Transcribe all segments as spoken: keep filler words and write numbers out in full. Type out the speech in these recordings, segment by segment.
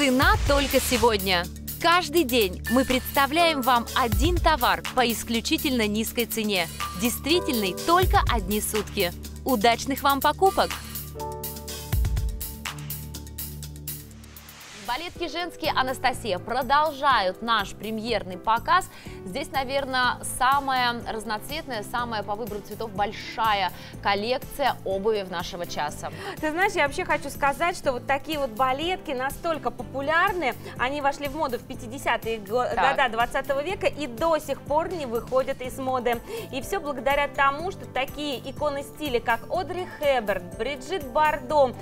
Цена только сегодня. Каждый день мы представляем вам один товар по исключительно низкой цене. Действительный только одни сутки. Удачных вам покупок! Балетки женские «Анастасия» продолжают наш премьерный показ. Здесь, наверное, самая разноцветная, самая по выбору цветов большая коллекция обуви в нашего часа. Ты знаешь, я вообще хочу сказать, что вот такие вот балетки настолько популярны, они вошли в моду в пятидесятые годы двадцатого века и до сих пор не выходят из моды. И все благодаря тому, что такие иконы стиля, как Одри Хеберт, Бриджит Бардо,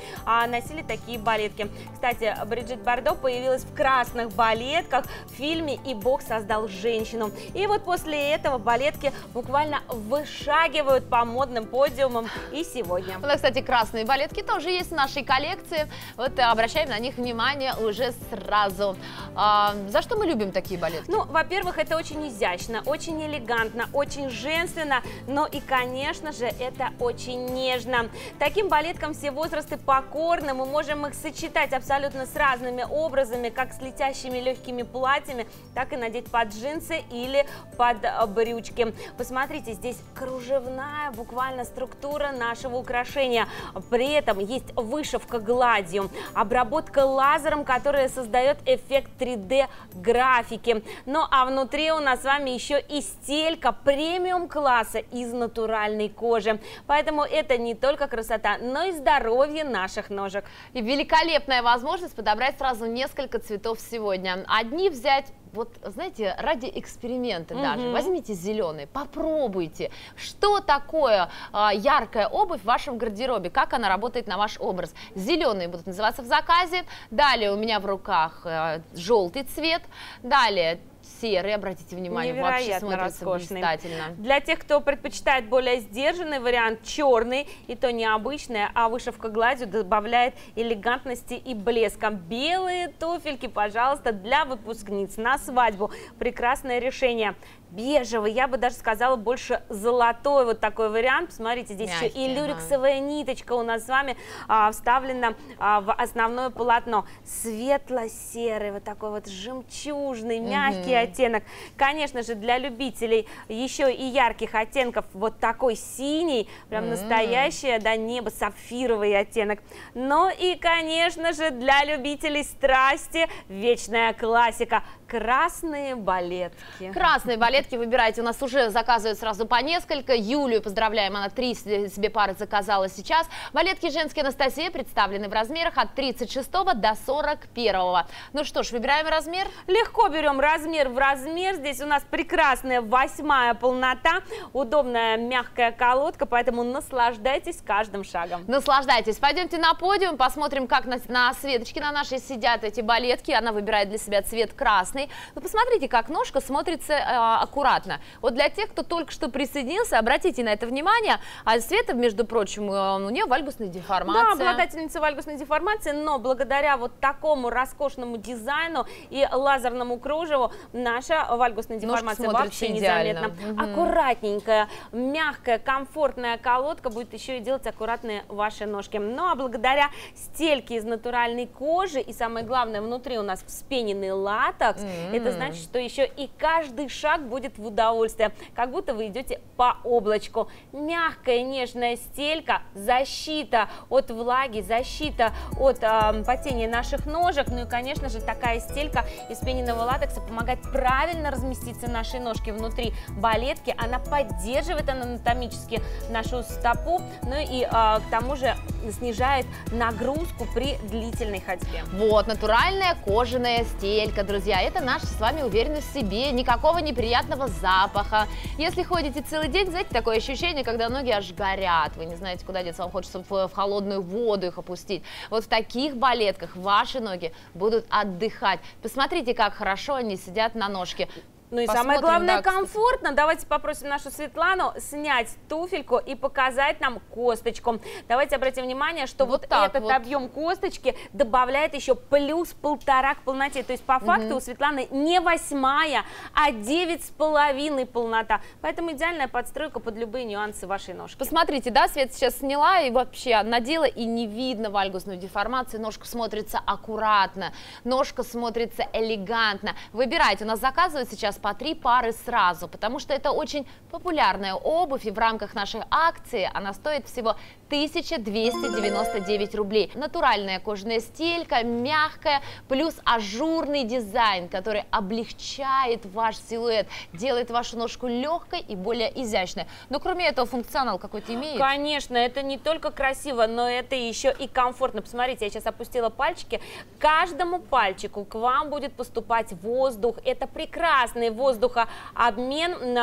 носили такие балетки. Кстати, Бриджит Бардо появилась в красных балетках в фильме «И Бог создал женщину». И вот после этого балетки буквально вышагивают по модным подиумам и сегодня. Ну, кстати, красные балетки тоже есть в нашей коллекции. Вот обращаем на них внимание уже сразу. А за что мы любим такие балетки? Ну, во-первых, это очень изящно, очень элегантно, очень женственно, но и, конечно же, это очень нежно. Таким балеткам все возрасты покорны, мы можем их сочетать абсолютно с разными образами, как с летящими легкими платьями, так и надеть под джинсы или под брючки. Посмотрите, здесь кружевная буквально структура нашего украшения. При этом есть вышивка гладью, обработка лазером, которая создает эффект три дэ графики. Ну а внутри у нас с вами еще и стелька премиум класса из натуральной кожи. Поэтому это не только красота, но и здоровье наших ножек. И великолепная возможность подобрать сразу несколько цветов сегодня. Одни взять, вот, знаете, ради эксперимента mm-hmm. даже. Возьмите зеленый, попробуйте. Что такое а, яркая обувь в вашем гардеробе? Как она работает на ваш образ? Зеленые будут называться в заказе. Далее у меня в руках а, желтый цвет. Далее серый, обратите внимание, вообще смотрится блистательно. Для тех, кто предпочитает более сдержанный вариант, черный, и то необычная, а вышивка гладью добавляет элегантности и блеска. Белые туфельки, пожалуйста, для выпускниц на свадьбу. Прекрасное решение. Бежевый, я бы даже сказала, больше золотой вот такой вариант. Посмотрите, здесь мягкий, еще и люрексовая да. ниточка у нас с вами а, вставлена а, в основное полотно. Светло-серый, вот такой вот жемчужный, мягкий mm-hmm. оттенок. Конечно же, для любителей еще и ярких оттенков вот такой синий, прям mm-hmm. настоящее, да, небо, сапфировый оттенок. Ну и, конечно же, для любителей страсти вечная классика. Красные балетки. Красные балетки выбирайте. У нас уже заказывают сразу по несколько. Юлию поздравляем, она три себе пары заказала сейчас. Балетки женские «Анастасия» представлены в размерах от тридцать шестого до сорок первого. Ну что ж, выбираем размер. Легко берем размер в размер. Здесь у нас прекрасная восьмая полнота, удобная мягкая колодка, поэтому наслаждайтесь каждым шагом. Наслаждайтесь. Пойдемте на подиум, посмотрим, как на, на Светочке на нашей сидят эти балетки. Она выбирает для себя цвет красный. Но посмотрите, как ножка смотрится э, аккуратно. Вот для тех, кто только что присоединился, обратите на это внимание. А Света, между прочим, э, у нее вальгусная деформация. Да, обладательница вальгусной деформации, но благодаря вот такому роскошному дизайну и лазерному кружеву наша вальгусная деформация вообще незаметна. Угу. Аккуратненькая, мягкая, комфортная колодка будет еще и делать аккуратные ваши ножки. Ну а благодаря стельке из натуральной кожи и, самое главное, внутри у нас вспененный латекс. Это значит, что еще и каждый шаг будет в удовольствие, как будто вы идете по облачку. Мягкая нежная стелька, защита от влаги, защита от э, потения наших ножек. Ну и, конечно же, такая стелька из пененного латекса помогает правильно разместиться нашей ножки внутри балетки. Она поддерживает анатомически нашу стопу, ну и э, к тому же снижает нагрузку при длительной ходьбе. Вот, натуральная кожаная стелька, друзья. Это наша с вами уверенность в себе, никакого неприятного запаха. Если ходите целый день, знаете, такое ощущение, когда ноги аж горят, вы не знаете, куда деться, вам хочется в холодную воду их опустить. Вот в таких балетках ваши ноги будут отдыхать. Посмотрите, как хорошо они сидят на ножке. Ну и посмотрим, самое главное, да, комфортно. Давайте попросим нашу Светлану снять туфельку и показать нам косточку. Давайте обратим внимание, что вот, вот этот вот объем косточки добавляет еще плюс полтора к полноте. То есть по факту угу. у Светланы не восьмая, а девять с половиной полнота. Поэтому идеальная подстройка под любые нюансы вашей ножки. Посмотрите, да, Свет сейчас сняла и вообще надела, и не видно вальгусную деформацию. Ножка смотрится аккуратно, ножка смотрится элегантно. Выбирайте, у нас заказывают сейчас по три пары сразу, потому что это очень популярная обувь, и в рамках нашей акции она стоит всего тысяча двести девяносто девять рублей. Натуральная кожаная стелька, мягкая, плюс ажурный дизайн, который облегчает ваш силуэт, делает вашу ножку легкой и более изящной. Но кроме этого функционал какой-то имеет? Конечно, это не только красиво, но это еще и комфортно. Посмотрите, я сейчас опустила пальчики. Каждому пальчику к вам будет поступать воздух. Это прекрасный воздухообмен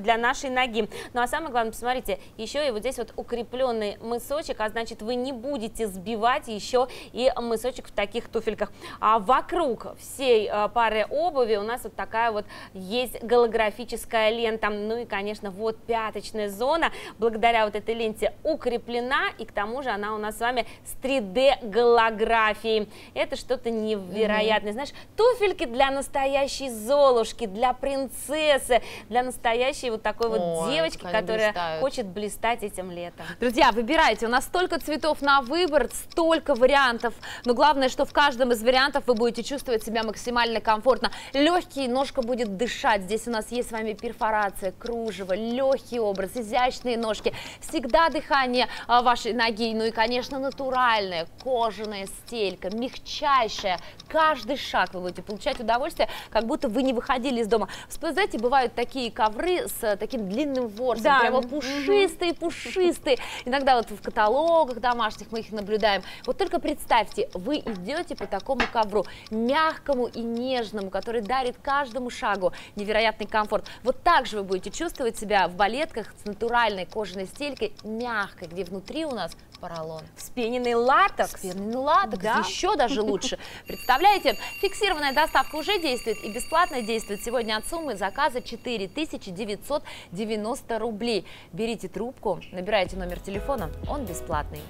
для нашей ноги. Ну а самое главное, посмотрите, еще и вот здесь вот укрепленный мысочек, а значит вы не будете сбивать еще и мысочек в таких туфельках. А вокруг всей пары обуви у нас вот такая вот есть голографическая лента. Ну и, конечно, вот пяточная зона благодаря вот этой ленте укреплена, и к тому же она у нас с вами с три дэ голографией. Это что-то невероятное. Mm-hmm. Знаешь, туфельки для настоящей Золушки, для для принцессы, для настоящей вот такой Ой, вот девочки, которая блистают. хочет блистать этим летом. Друзья, выбирайте, у нас столько цветов на выбор, столько вариантов, но главное, что в каждом из вариантов вы будете чувствовать себя максимально комфортно. Легкий, ножка будет дышать, здесь у нас есть с вами перфорация, кружево, легкий образ, изящные ножки, всегда дыхание вашей ноги, ну и, конечно, натуральная кожаная стелька, мягчайшая, каждый шаг вы будете получать удовольствие, как будто вы не выходили из дома. Знаете, бывают такие ковры с таким длинным ворсом, да. прямо пушистые-пушистые. Иногда вот в каталогах домашних мы их наблюдаем. Вот только представьте, вы идете по такому ковру, мягкому и нежному, который дарит каждому шагу невероятный комфорт. Вот так же вы будете чувствовать себя в балетках с натуральной кожаной стелькой, мягкой, где внутри у нас поролон. Вспененный латекс. Вспененный латекс, да. еще даже лучше. Представляете, фиксированная доставка уже действует и бесплатно действует сегодня. От суммы заказа четыре тысячи девятьсот девяносто рублей. Берите трубку, набирайте номер телефона, он бесплатный.